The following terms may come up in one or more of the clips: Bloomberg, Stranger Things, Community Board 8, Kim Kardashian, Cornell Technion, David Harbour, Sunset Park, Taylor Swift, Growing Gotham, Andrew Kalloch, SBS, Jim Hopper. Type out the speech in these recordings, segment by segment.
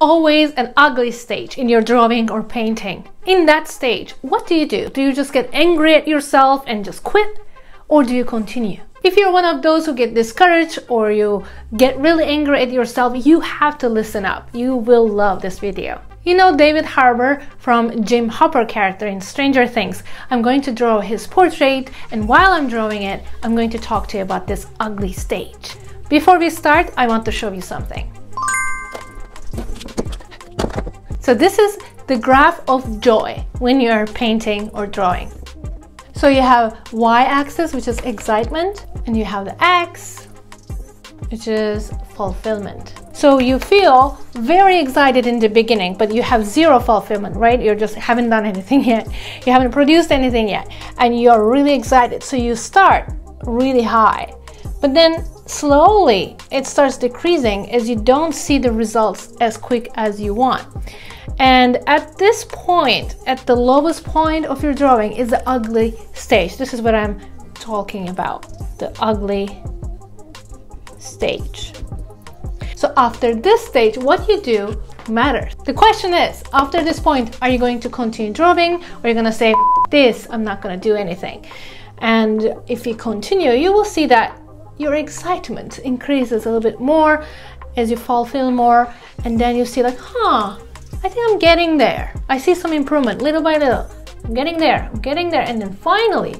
always an ugly stage in your drawing or painting. In that stage, what do? Do you just get angry at yourself and just quit? Or do you continue? If you're one of those who get discouraged or you get really angry at yourself, you have to listen up. You will love this video. You know David Harbour from Jim Hopper character in Stranger Things. I'm going to draw his portrait, and while I'm drawing it, I'm going to talk to you about this ugly stage. Before we start, I want to show you something. So this is the graph of joy when you are painting or drawing. So you have y-axis, which is excitement, and you have the x, which is fulfillment. So you feel very excited in the beginning, but you have zero fulfillment, right? You just haven't done anything yet. You haven't produced anything yet, and you're really excited. So you start really high, but then slowly it starts decreasing as you don't see the results as quick as you want. And at this point, at the lowest point of your drawing, is the ugly stage. This is what I'm talking about, the ugly stage. So after this stage, what you do matters. The question is, after this point, are you going to continue drawing, or are you going to say, this, I'm not going to do anything? And if you continue, you will see that your excitement increases a little bit more as you fulfill more, and then you see like, huh, I think I'm getting there. I see some improvement little by little. I'm getting there, and then finally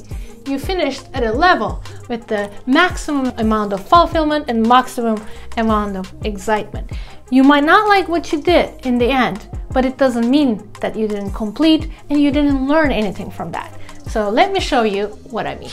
you finished at a level with the maximum amount of fulfillment and maximum amount of excitement. You might not like what you did in the end, but it doesn't mean that you didn't complete and you didn't learn anything from that. So let me show you what I mean.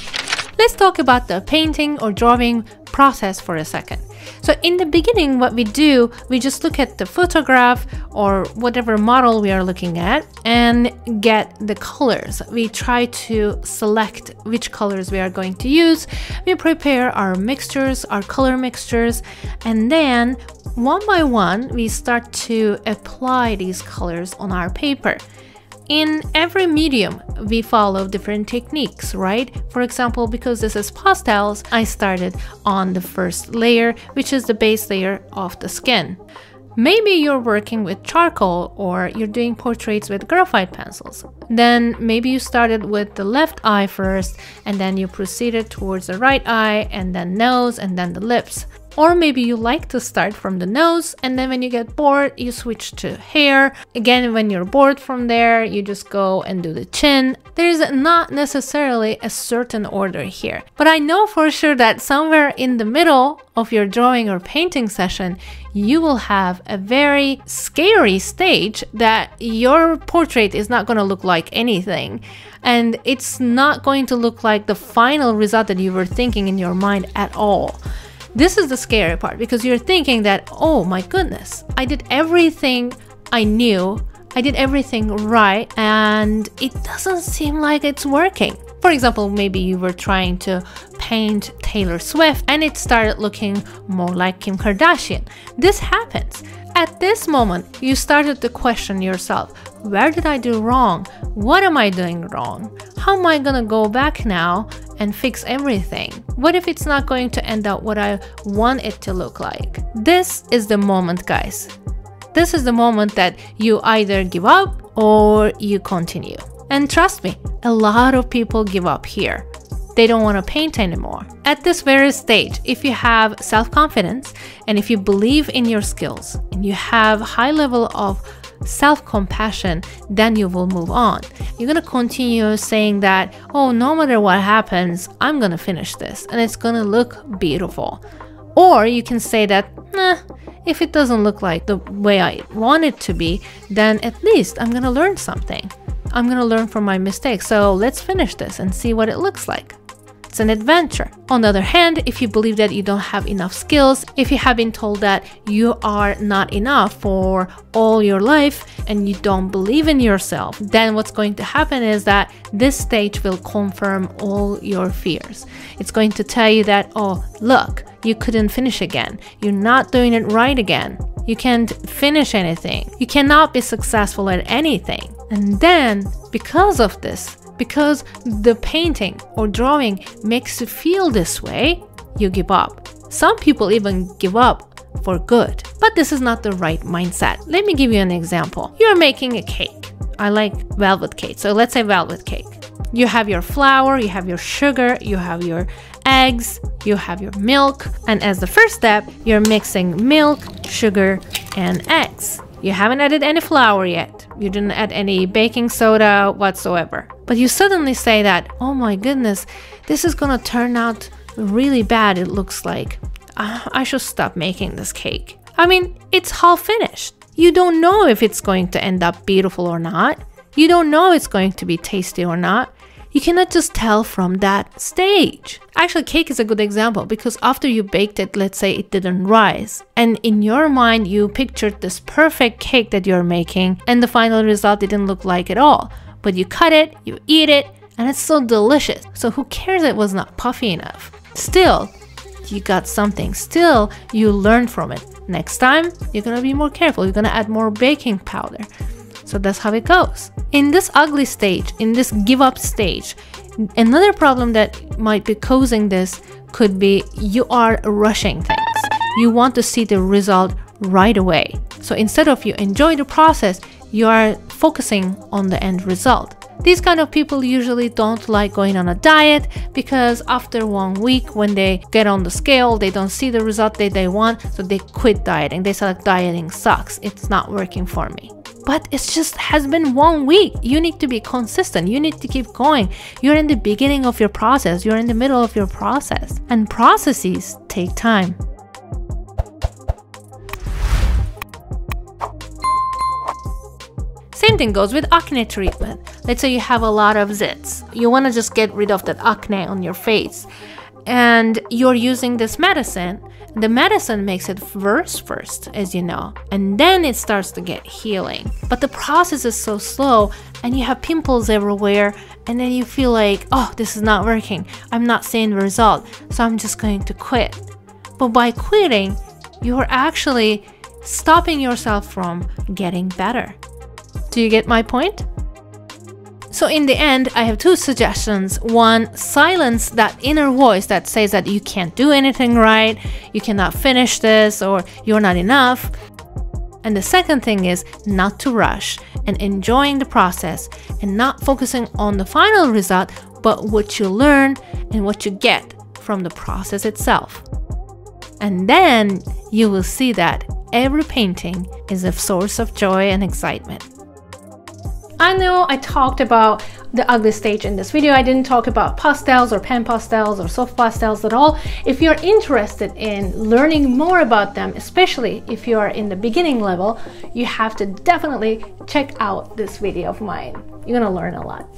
Let's talk about the painting or drawing process for a second. So in the beginning, what we do, we just look at the photograph or whatever model we are looking at and get the colors. We try to select which colors we are going to use. We prepare our mixtures, our color mixtures, and then one by one, we start to apply these colors on our paper. In every medium, we follow different techniques, right? For example, because this is pastels, I started on the first layer, which is the base layer of the skin. Maybe you're working with charcoal or you're doing portraits with graphite pencils. Then maybe you started with the left eye first, and then you proceeded towards the right eye, and then nose, and then the lips. Or maybe you like to start from the nose, and then when you get bored, you switch to hair. Again, when you're bored from there, you just go and do the chin. There's not necessarily a certain order here. But I know for sure that somewhere in the middle of your drawing or painting session, you will have a very scary stage that your portrait is not going to look like anything. And it's not going to look like the final result that you were thinking in your mind at all. This is the scary part, because you're thinking that, oh my goodness, I did everything I knew, I did everything right, and it doesn't seem like it's working. For example, maybe you were trying to paint Taylor Swift and it started looking more like Kim Kardashian. This happens. At this moment, you started to question yourself, where did I do wrong? What am I doing wrong? How am I gonna go back now and fix everything? What if it's not going to end up what I want it to look like? This is the moment, guys. This is the moment that you either give up or you continue. And trust me, a lot of people give up here. They don't want to paint anymore. At this very stage, if you have self-confidence and if you believe in your skills and you have high level of self-compassion, then you will move on. You're going to continue saying that, oh, no matter what happens, I'm going to finish this and it's going to look beautiful. Or you can say that, nah, if it doesn't look like the way I want it to be, then at least I'm going to learn something. I'm going to learn from my mistakes. So let's finish this and see what it looks like. It's an adventure. On the other hand, if you believe that you don't have enough skills, if you have been told that you are not enough for all your life and you don't believe in yourself, then what's going to happen is that this stage will confirm all your fears. It's going to tell you that, oh, look, you couldn't finish again. You're not doing it right again. You can't finish anything. You cannot be successful at anything. And then because of this, because the painting or drawing makes you feel this way, you give up. Some people even give up for good. But this is not the right mindset. Let me give you an example. You're making a cake. I like velvet cake. So let's say velvet cake. You have your flour, you have your sugar, you have your eggs, you have your milk. And as the first step, you're mixing milk, sugar, and eggs. You haven't added any flour yet. You didn't add any baking soda whatsoever. But you suddenly say that, oh my goodness, this is gonna turn out really bad, it looks like. I should stop making this cake. I mean, it's half finished. You don't know if it's going to end up beautiful or not. You don't know it's going to be tasty or not. You cannot just tell from that stage. Actually, cake is a good example because after you baked it, let's say it didn't rise. And in your mind, you pictured this perfect cake that you're making and the final result didn't look like it at all. But you cut it, you eat it, and it's so delicious. So who cares it was not puffy enough? Still, you got something. Still, you learned from it. Next time, you're gonna be more careful. You're gonna add more baking powder. So that's how it goes. In this ugly stage, in this give up stage, another problem that might be causing this could be you are rushing things. You want to see the result right away. So instead of you enjoy the process, you are focusing on the end result. These kind of people usually don't like going on a diet because after 1 week when they get on the scale, they don't see the result that they want, so they quit dieting. They say like, dieting sucks, it's not working for me. But it's just has been 1 week. You need to be consistent. You need to keep going. You're in the beginning of your process. You're in the middle of your process. And processes take time. Same thing goes with acne treatment. Let's say you have a lot of zits. You want to just get rid of that acne on your face. And you're using this medicine. The medicine makes it worse first, as you know, and then it starts to get healing. But the process is so slow and you have pimples everywhere and then you feel like, oh, this is not working. I'm not seeing the result, so I'm just going to quit. But by quitting, you're actually stopping yourself from getting better. Do you get my point? So in the end, I have two suggestions. One, silence that inner voice that says that you can't do anything right, you cannot finish this, or you're not enough. And the second thing is not to rush and enjoying the process and not focusing on the final result, but what you learn and what you get from the process itself. And then you will see that every painting is a source of joy and excitement. I know I talked about the ugly stage in this video. I didn't talk about pastels or pen pastels or soft pastels at all. If you're interested in learning more about them, especially if you are in the beginning level, you have to definitely check out this video of mine. You're gonna learn a lot.